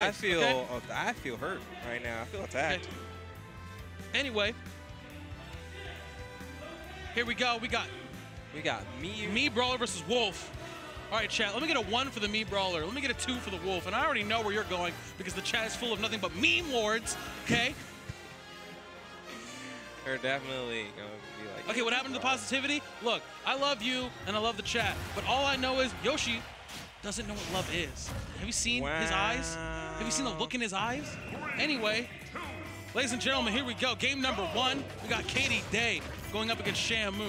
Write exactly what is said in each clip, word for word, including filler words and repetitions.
I feel okay. uh, I feel hurt right now. I feel attacked. Okay. Anyway, here we go. We got we got Mii Mii Brawler versus Wolf. All right, chat. Let me get a one for the Mii Brawler. Let me get a two for the Wolf. And I already know where you're going because the chat is full of nothing but meme words. Okay. They're definitely gonna be like. Okay, what happened to the positivity? Look, I love you and I love the chat, but all I know is Yoshi doesn't know what love is. Have you seen wow. his eyes? Have you seen the look in his eyes? Anyway, ladies and gentlemen, here we go. Game number one. We got Katie Day going up against Shamoo.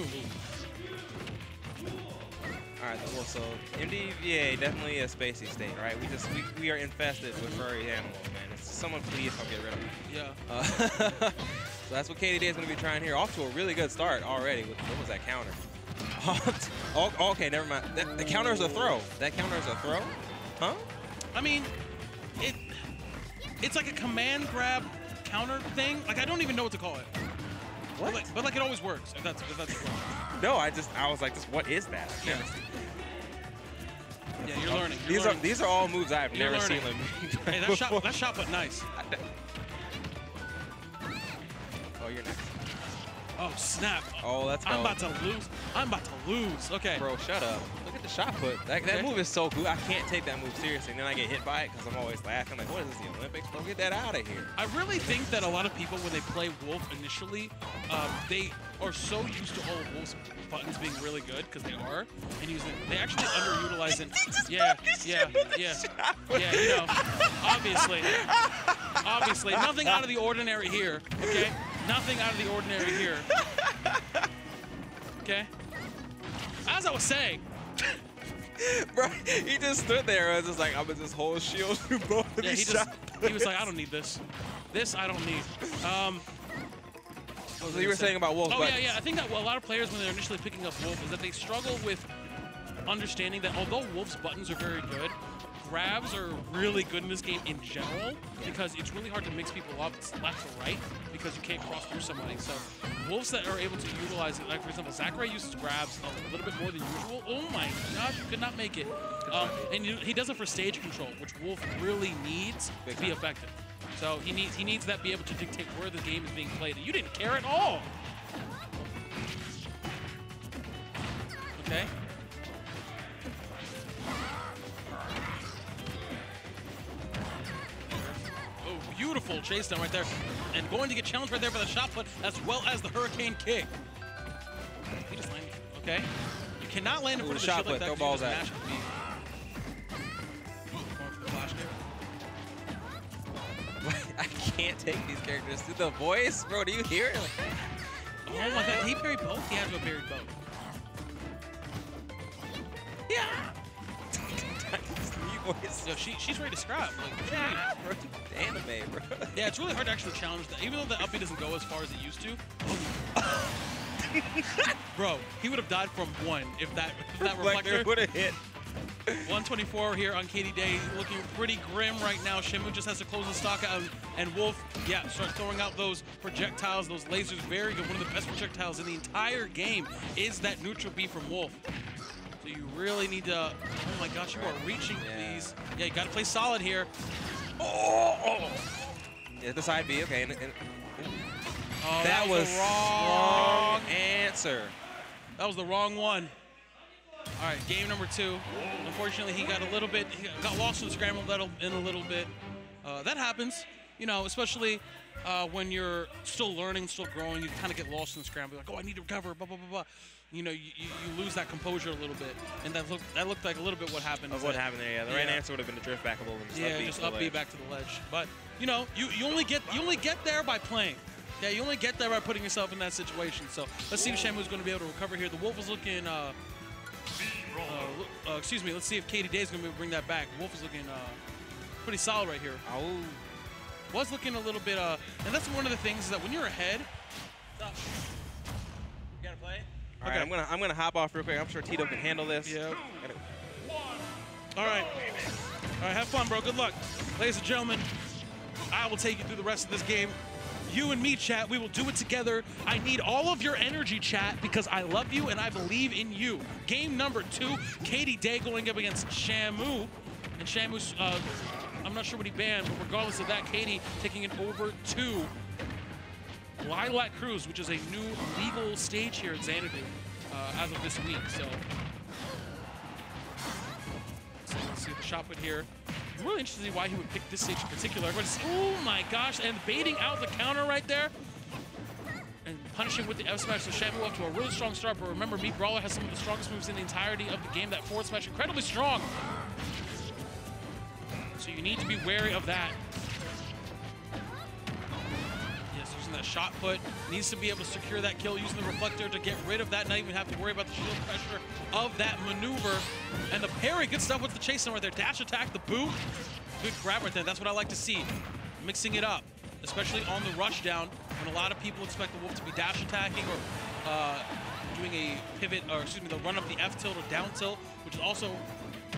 All right, well, so M D V A definitely a spacey state, right? We just we, we are infested with furry animals, man. It's, someone please help get rid of them. Yeah. Uh, so that's what Katie Day is going to be trying here. Off to a really good start already. With, what was that counter? Oh, okay, never mind. That, the counter is a throw. That counter is a throw? Huh? I mean, it it's like a command grab counter thing. Like I don't even know what to call it. What? But like, but like it always works. If that's if that's the problem. No, I just I was like, just what is that? Yeah. Yeah, you're learning. You're these learning. are these are all moves I've never learning. seen. Like hey, that shot that shot put nice. Oh, you're next. Oh snap! Oh, that's. I'm about to lose. I'm about to lose. Okay. Bro, shut up. Look at the shot put. That, that okay. move is so cool. I can't take that move seriously, and then I get hit by it because I'm always laughing. Like, what is this, the Olympics? Bro, get that out of here. I really think that a lot of people, when they play Wolf initially, um, they are so used to all of Wolf's buttons being really good because they are, and using they actually underutilize it. Yeah, yeah, yeah, yeah. You know, obviously, obviously, nothing out of the ordinary here. Okay. Nothing out of the ordinary here. Okay? As I was saying. Bro, he just stood there and was just like, I'm in this whole shield through both of yeah, these he, just, he was like, I don't need this. This I don't need. Um, so you were saying about Wolf. Oh, buttons. yeah, yeah. I think that a lot of players, when they're initially picking up Wolf, is that they struggle with understanding that although Wolf's buttons are very good, grabs are really good in this game in general because it's really hard to mix people up left to right because you can't cross through somebody. So Wolves that are able to utilize it, like for example, Zachary uses grabs a little bit more than usual. Oh my gosh, you could not make it. Um, and he does it for stage control, which Wolf really needs to be effective. So he needs he needs that be able to dictate where the game is being played. And you didn't care at all. Okay. Beautiful chase down right there. And going to get challenged right there by the shot put as well as the hurricane kick. He just landed. Okay. You cannot land in front of the shot put. Like throw balls at. I can't take these characters. The voice, bro, do you hear it? Like, oh yeah. my god, he buried both? He had to have buried both. Yeah. Yo, she, she's ready to scrap. Like, yeah, bro, anime, bro. Yeah, it's really hard to actually challenge that. Even though the upbeat doesn't go as far as it used to. Bro, he would have died from one if that, if that reflector would have hit. one twenty-four here on Katie Day, looking pretty grim right now. Shamoo just has to close the stock out, and Wolf, yeah, starts throwing out those projectiles, those lasers. Very good. One of the best projectiles in the entire game is that neutral B from Wolf. So you really need to, oh my gosh, you are reaching, yeah. please. Yeah, you gotta play solid here. Oh! oh. Yeah, the side B, okay. And, and, and. Oh, that, that was the wrong answer. That was the wrong one. All right, game number two. Unfortunately, he got a little bit, he got lost in the scramble in a little bit. Uh, that happens, you know, especially uh, when you're still learning, still growing, you kind of get lost in the scramble. Like, oh, I need to recover, blah, blah, blah, blah. You know, you, you lose that composure a little bit, and that looked that looked like a little bit what happened. Of what that, happened there, yeah. The yeah. right answer would have been to drift back a little and just yeah, up B just up B back to the ledge. But you know, you, you only get you only get there by playing. Yeah, you only get there by putting yourself in that situation. So let's see if Shamoo's going to be able to recover here. The Wolf was looking. Uh, uh, uh, excuse me. Let's see if Katie Day is going to be able to bring that back. Wolf is looking uh, pretty solid right here. Oh, was looking a little bit. Uh, and that's one of the things is that when you're ahead. Stop. You gotta play. All okay. right, I'm gonna I'm gonna hop off real quick. I'm sure Tito can handle this. Yep. All right, all right. Have fun, bro. Good luck, ladies and gentlemen. I will take you through the rest of this game. You and me, chat. We will do it together. I need all of your energy, chat, because I love you and I believe in you. Game number two. Katie Day going up against Shamoo, and Shamoo's. Uh, I'm not sure what he banned, but regardless of that, Katie taking it over to Lilac Cruise, which is a new legal stage here at Xanadu uh, as of this week. So, so let's see what the shot put here. I'm really interested to see why he would pick this stage in particular. Everybody's, oh my gosh, and baiting out the counter right there. And punishing with the F smash, so Shamoo up to a really strong start. But remember, Mii Brawler has some of the strongest moves in the entirety of the game. That forward smash, incredibly strong. So you need to be wary of that. Yes, using that shot put. Needs to be able to secure that kill using the reflector to get rid of that. Not even have to worry about the shield pressure of that maneuver. And the parry, good stuff with the chase somewhere there. Dash attack, the boot. Good grab right there. That's what I like to see. Mixing it up, especially on the rush down, when a lot of people expect the Wolf to be dash attacking or uh, doing a pivot, or excuse me, the run up the F tilt or down tilt, which is also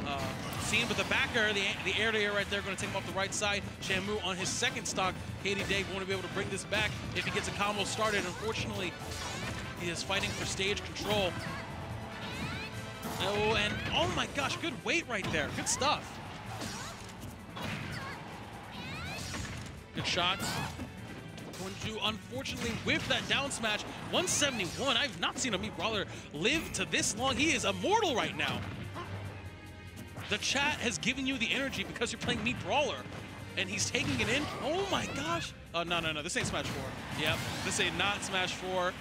uh, seen. But the back air, the, the air to air right there, going to take him off the right side. Shamoo on his second stock. Katie Day going to be able to bring this back if he gets a combo started. Unfortunately, he is fighting for stage control. Oh, and oh my gosh, good weight right there. Good stuff. Good shots. Going to, unfortunately, whiff that down smash. one seventy-one. I've not seen a Mii Brawler live to this long. He is immortal right now. The chat has given you the energy because you're playing Mii Brawler, and he's taking it in. Oh my gosh. Oh, no, no, no. This ain't Smash four. Yep. This ain't not Smash four.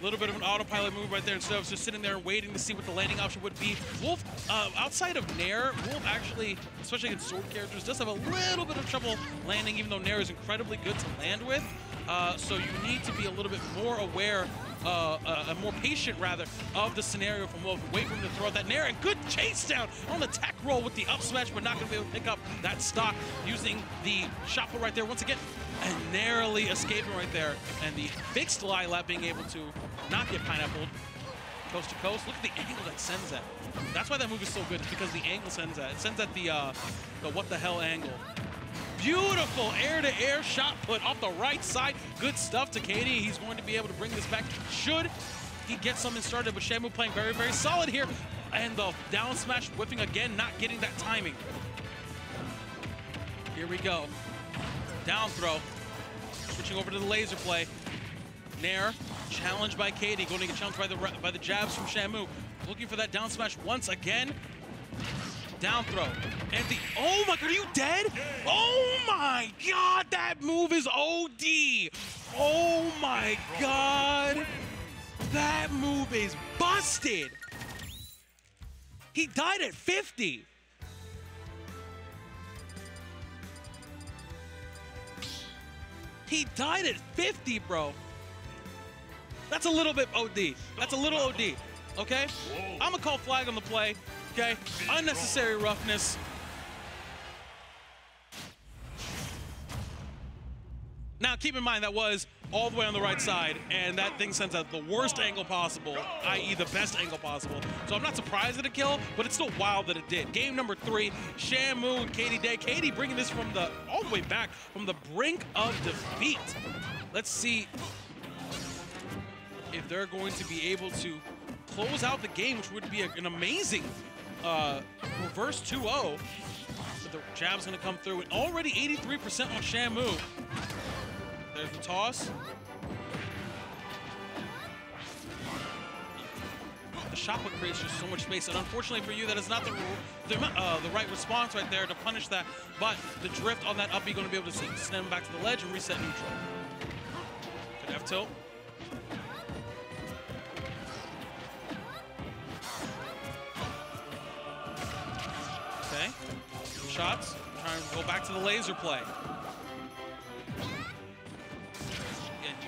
A little bit of an autopilot move right there instead of just sitting there and waiting to see what the landing option would be. Wolf, uh, outside of Nair, Wolf actually, especially against sword characters, does have a little bit of trouble landing, even though Nair is incredibly good to land with. Uh, so you need to be a little bit more aware, uh, uh, more patient rather, of the scenario from Wolf. Wait for him to throw out that Nair, and good chase down on the tech roll with the up smash, but not going to be able to pick up that stock using the shot put right there once again. And narrowly escaping right there. And the fixed Lilac being able to not get pineappled coast to coast. Look at the angle that sends that. That's why that move is so good, because the angle sends that. It sends at the, uh, the what the hell angle. Beautiful air-to-air shot put off the right side. Good stuff to Katie. He's going to be able to bring this back. Should he get something started, but Shamoo playing very, very solid here. And the down smash whipping again, not getting that timing. Here we go. Down throw, switching over to the laser play. Nair, challenged by Katie, going to get challenged by the by the jabs from Shamoo. Looking for that down smash once again. Down throw, and the, oh my god, are you dead? Oh my god, that move is O D. Oh my god, that move is busted. He died at fifty. He died at fifty, bro. That's a little bit O D. That's a little O D, okay? I'm gonna call flag on the play, okay? Unnecessary roughness. Now, keep in mind, that was all the way on the right side, and that thing sends out the worst angle possible, that is the best angle possible. So I'm not surprised at a kill, but it's still wild that it did. Game number three, Shamoo and Katie Day. Katie bringing this from the, all the way back, from the brink of defeat. Let's see if they're going to be able to close out the game, which would be a, an amazing uh, reverse two oh. But the jab's gonna come through, and already eighty-three percent on Shamoo. There's the toss. The shot put creates just so much space, and unfortunately for you, that is not the the, uh, the right response right there to punish that. But the drift on that up, you're going to be able to see, send him back to the ledge and reset neutral. Good F tilt. Okay. Shots. Trying to go back to the laser play.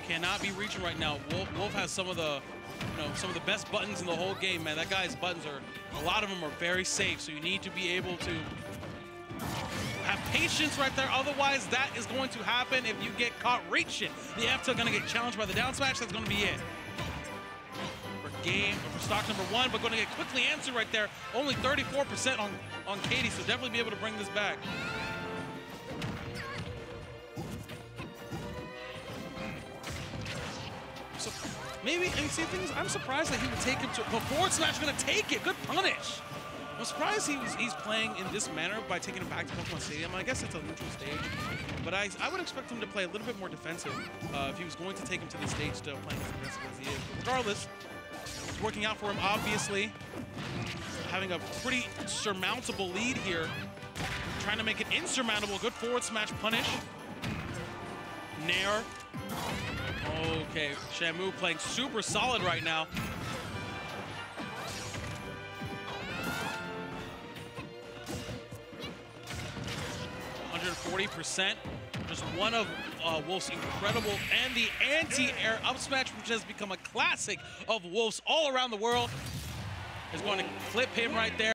Cannot be reaching right now. Wolf, Wolf has some of the, you know, some of the best buttons in the whole game, man. That guy's buttons are, a lot of them are very safe, so you need to be able to have patience right there. Otherwise, that is going to happen if you get caught reaching. The F two going to get challenged by the down smash. That's going to be it. For game, for stock number one, but going to get quickly answered right there. Only thirty-four percent on, on Katie, so definitely be able to bring this back. Maybe, and see things, I'm surprised that he would take him to, but forward smash gonna take it, good punish. I'm surprised he was, he's playing in this manner by taking him back to Pokemon Stadium. I guess it's a neutral stage, but I, I would expect him to play a little bit more defensive uh, if he was going to take him to the stage to playing as aggressive as he is. But regardless, it's working out for him, obviously. Having a pretty surmountable lead here. Trying to make it insurmountable. Good forward smash punish. Nair. Okay, Shamoo playing super solid right now. one hundred forty percent. Just one of uh, Wolf's incredible, and the anti-air up smash, which has become a classic of Wolf's all around the world, is going to clip him right there.